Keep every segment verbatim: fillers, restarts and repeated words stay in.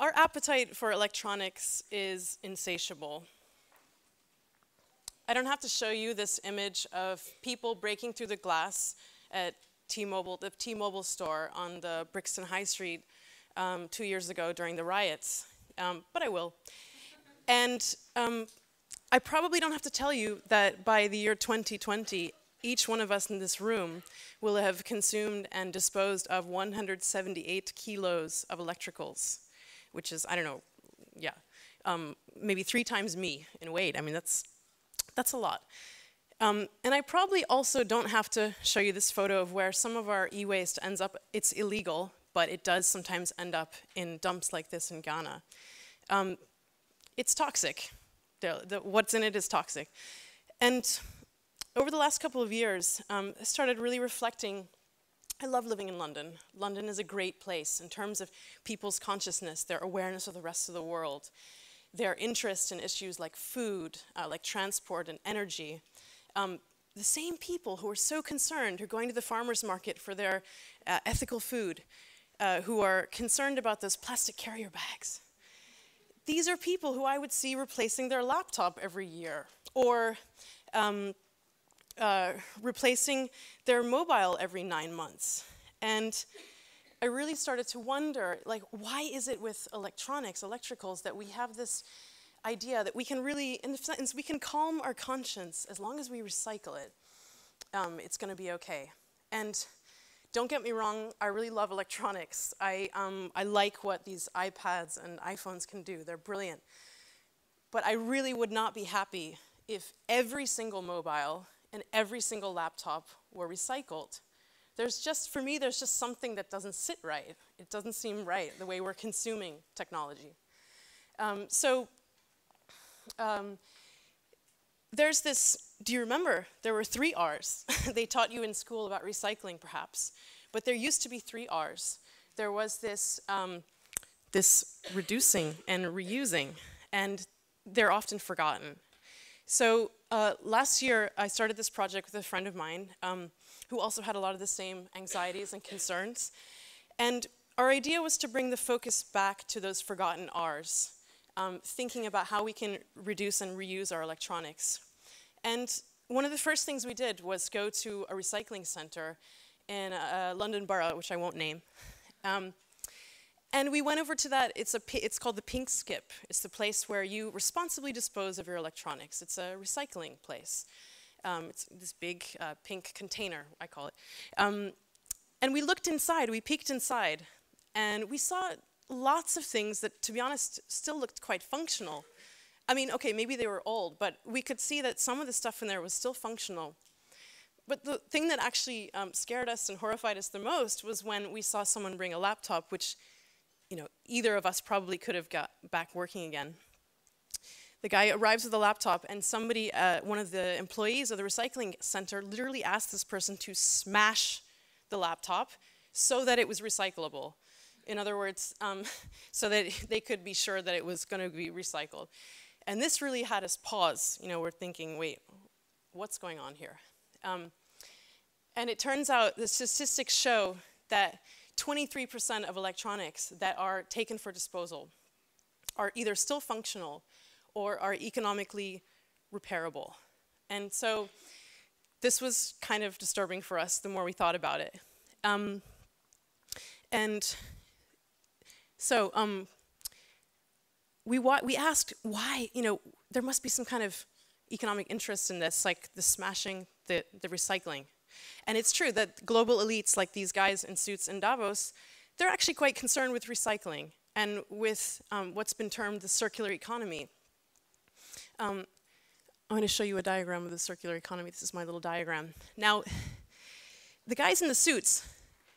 Our appetite for electronics is insatiable. I don't have to show you this image of people breaking through the glass at T-Mobile, the T-Mobile store on the Brixton High Street um, two years ago during the riots, um, but I will. And um, I probably don't have to tell you that by the year twenty twenty, each one of us in this room will have consumed and disposed of one hundred seventy-eight kilos of electricals, which is, I don't know, yeah, um, maybe three times me in weight. I mean, that's, that's a lot. Um, and I probably also don't have to show you this photo of where some of our e-waste ends up. It's illegal, but it does sometimes end up in dumps like this in Ghana. Um, it's toxic. The, the, what's in it is toxic. And over the last couple of years, um, I started really reflecting. I love living in London. London is a great place in terms of people's consciousness, their awareness of the rest of the world, their interest in issues like food, uh, like transport and energy. Um, the same people who are so concerned, who are going to the farmers market for their uh, ethical food, uh, who are concerned about those plastic carrier bags. These are people who I would see replacing their laptop every year, or um, Uh, replacing their mobile every nine months. And I really started to wonder, like, why is it with electronics, electricals, that we have this idea that we can really, in the sentence, we can calm our conscience as long as we recycle it. Um, it's going to be okay. And don't get me wrong, I really love electronics. I, um, I like what these iPads and iPhones can do. They're brilliant. But I really would not be happy if every single mobile and every single laptop were recycled. There's just, for me, there's just something that doesn't sit right. It doesn't seem right, the way we're consuming technology. Um, so um, there's this, do you remember? There were three R's. They taught you in school about recycling, perhaps. But there used to be three R's. There was this, um, this reducing and reusing, and they're often forgotten. So uh, last year, I started this project with a friend of mine um, who also had a lot of the same anxieties and concerns. And our idea was to bring the focus back to those forgotten R's, um, thinking about how we can reduce and reuse our electronics. And one of the first things we did was go to a recycling center in uh, London Borough, which I won't name. Um, And we went over to that, it's, a, it's called the Pink Skip. It's the place where you responsibly dispose of your electronics. It's a recycling place. Um, it's this big uh, pink container, I call it. Um, and we looked inside, we peeked inside, and we saw lots of things that, to be honest, still looked quite functional. I mean, okay, maybe they were old, but we could see that some of the stuff in there was still functional. But the thing that actually um, scared us and horrified us the most was when we saw someone bring a laptop, which, you know, either of us probably could have got back working again. The guy arrives with a laptop, and somebody, uh, one of the employees of the recycling center, literally asked this person to smash the laptop so that it was recyclable. In other words, um, so that they could be sure that it was going to be recycled. And this really had us pause. You know, we're thinking, wait, what's going on here? Um, and it turns out the statistics show that twenty-three percent of electronics that are taken for disposal are either still functional or are economically repairable. And so this was kind of disturbing for us the more we thought about it. Um, and so um, we, wa we asked why, you know, there must be some kind of economic interest in this, like the smashing, the, the recycling. And it's true that global elites like these guys in suits in Davos, they're actually quite concerned with recycling and with um, what's been termed the circular economy. Um, I'm going to show you a diagram of the circular economy. This is my little diagram. Now, the guys in the suits,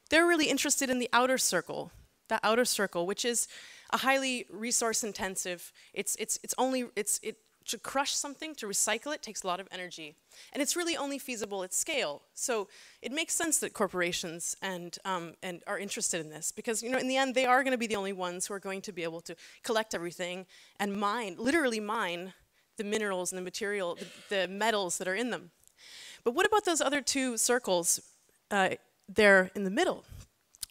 they're really interested in the outer circle, the outer circle, which is a highly resource-intensive. It's it's it's only it's it. To crush something, to recycle it, takes a lot of energy. And it's really only feasible at scale. So it makes sense that corporations and, um, and are interested in this, because, you know, in the end, they are going to be the only ones who are going to be able to collect everything and mine, literally mine, the minerals and the material, the, the metals that are in them. But what about those other two circles uh, there in the middle?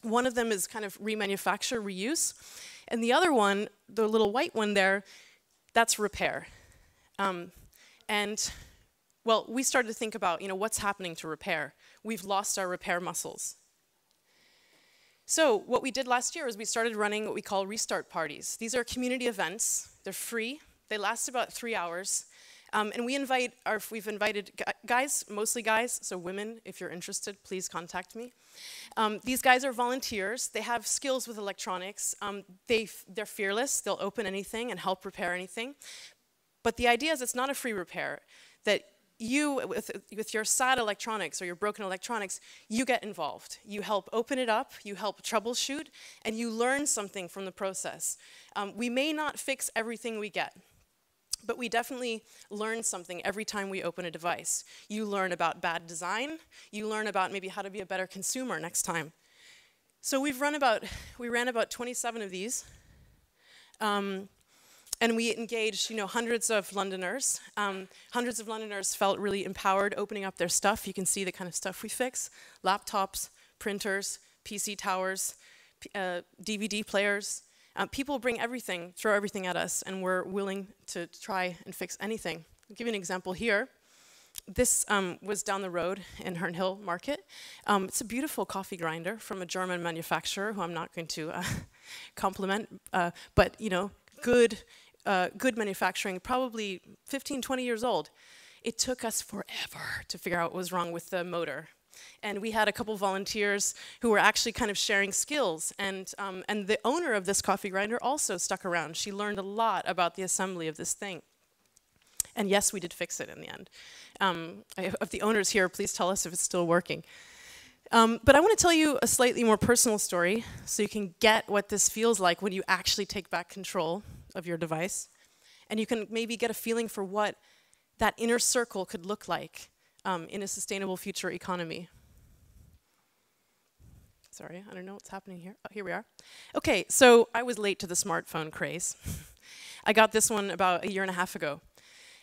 One of them is kind of remanufacture, reuse. And the other one, the little white one there, that's repair. Um, and well, we started to think about, you know, what's happening to repair? We've lost our repair muscles. So what we did last year is we started running what we call restart parties. These are community events. They're free. They last about three hours. Um, and we invite, or we've invited guys, mostly guys, so women, if you're interested, please contact me. Um, these guys are volunteers. They have skills with electronics. Um, they, they're fearless. They'll open anything and help repair anything. But the idea is it's not a free repair, that you, with, with your sad electronics or your broken electronics, you get involved. You help open it up, you help troubleshoot, and you learn something from the process. Um, we may not fix everything we get, but we definitely learn something every time we open a device. You learn about bad design, you learn about maybe how to be a better consumer next time. So we've run about, we ran about twenty-seven of these. Um, And we engaged, you know, hundreds of Londoners. Um, hundreds of Londoners felt really empowered opening up their stuff. You can see the kind of stuff we fix. Laptops, printers, P C towers, uh, D V D players. Uh, people bring everything, throw everything at us, and we're willing to try and fix anything. I'll give you an example here. This um, was down the road in Herne Hill Market. Um, it's a beautiful coffee grinder from a German manufacturer who I'm not going to uh, compliment, uh, but, you know, good. Uh, good manufacturing, probably fifteen, twenty years old. It took us forever to figure out what was wrong with the motor. And we had a couple volunteers who were actually kind of sharing skills. And, um, and the owner of this coffee grinder also stuck around. She learned a lot about the assembly of this thing. And yes, we did fix it in the end. Um, I, of the owners here, please tell us if it's still working. Um, but I want to tell you a slightly more personal story so you can get what this feels like when you actually take back control of your device, and you can maybe get a feeling for what that inner circle could look like um, in a sustainable future economy. Sorry, I don't know what's happening here. Oh, here we are. Okay, so I was late to the smartphone craze. I got this one about a year and a half ago,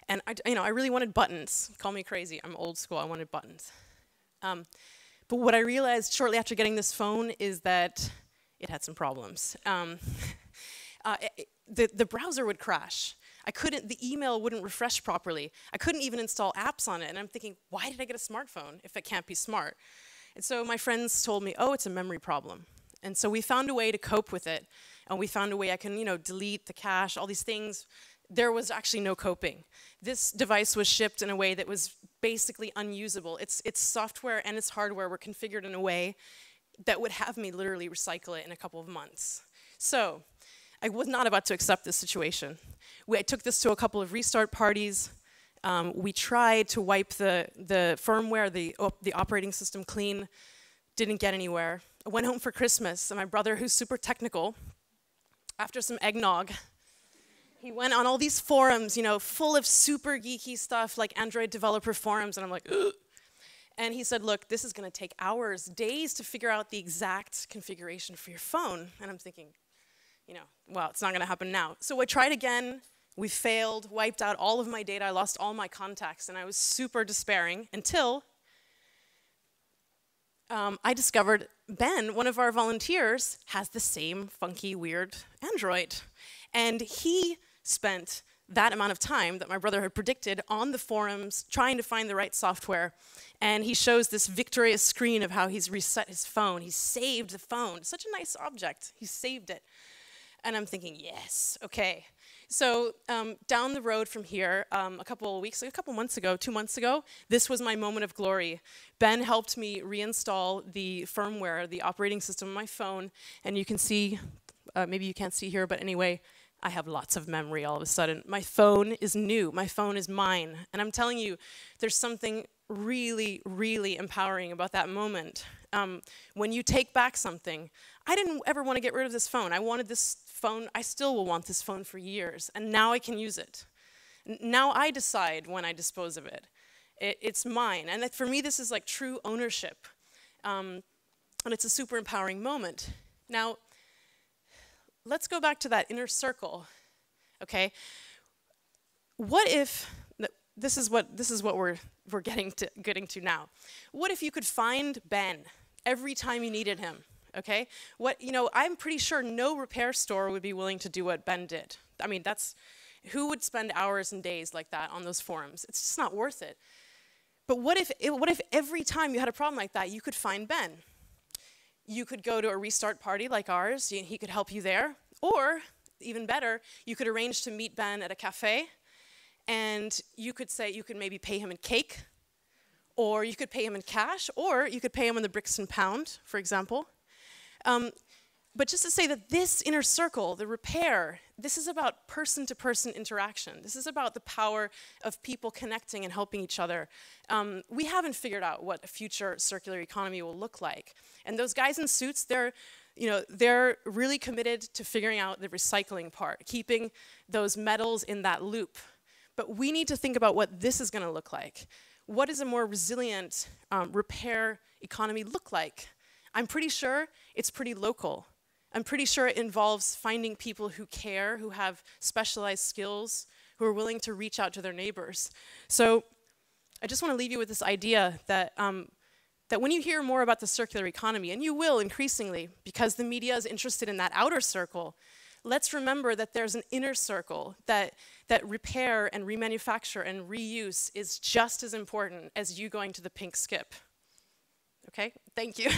and I, you know, I really wanted buttons. Call me crazy, I'm old school. I wanted buttons. Um, but what I realized shortly after getting this phone is that it had some problems. Um, uh, it, The, the browser would crash. I couldn't, the email wouldn't refresh properly. I couldn't even install apps on it. And I'm thinking, why did I get a smartphone if it can't be smart? And so my friends told me, oh, it's a memory problem. And so we found a way to cope with it. And we found a way I can, you know, delete the cache, all these things. There was actually no coping. This device was shipped in a way that was basically unusable. Its, its software and its hardware were configured in a way that would have me literally recycle it in a couple of months. So I was not about to accept this situation. We, I took this to a couple of restart parties. Um, we tried to wipe the, the firmware, the, op the operating system clean. Didn't get anywhere. I went home for Christmas, and my brother, who's super technical, after some eggnog, he went on all these forums, you know, full of super geeky stuff, like Android developer forums, and I'm like, ugh. And he said, look, this is gonna take hours, days to figure out the exact configuration for your phone. And I'm thinking, you know, well, it's not going to happen now. So I tried again. We failed, wiped out all of my data. I lost all my contacts, and I was super despairing until um, I discovered Ben, one of our volunteers, has the same funky, weird Android. And he spent that amount of time that my brother had predicted on the forums trying to find the right software. And he shows this victorious screen of how he's reset his phone. He saved the phone. Such a nice object. He saved it. And I'm thinking, yes, okay. So um, down the road from here, um, a couple of weeks, a couple months ago, two months ago, this was my moment of glory. Ben helped me reinstall the firmware, the operating system on my phone, and you can see, uh, maybe you can't see here, but anyway, I have lots of memory all of a sudden. My phone is new, my phone is mine. And I'm telling you, there's something really, really empowering about that moment. Um, when you take back something, I didn't ever want to get rid of this phone. I wanted this phone, I still will want this phone for years, and now I can use it. N now I decide when I dispose of it. it it's mine, and that, for me, this is like true ownership. Um, and it's a super empowering moment. Now, let's go back to that inner circle, okay? What if, This is what this is what we're we're getting to getting to now. What if you could find Ben every time you needed him? okay? What, you know, I'm pretty sure no repair store would be willing to do what Ben did. I mean, that's, who would spend hours and days like that on those forums? It's just not worth it. But what if, it, what if every time you had a problem like that, you could find Ben? You could go to a restart party like ours, he could help you there, or even better, you could arrange to meet Ben at a cafe, and you could say, you could maybe pay him in cake, or you could pay him in cash, or you could pay him in the Brixton pound, for example. Um, but just to say that this inner circle, the repair, this is about person-to-person interaction. This is about the power of people connecting and helping each other. Um, we haven't figured out what a future circular economy will look like. And those guys in suits, they're, you know, they're really committed to figuring out the recycling part, keeping those metals in that loop. But we need to think about what this is going to look like. What does a more resilient um, repair economy look like? I'm pretty sure it's pretty local. I'm pretty sure it involves finding people who care, who have specialized skills, who are willing to reach out to their neighbors. So I just want to leave you with this idea that, um, that when you hear more about the circular economy, and you will increasingly, because the media is interested in that outer circle, let's remember that there's an inner circle, that, that repair and remanufacture and reuse is just as important as you going to the pink skip. Okay, thank you.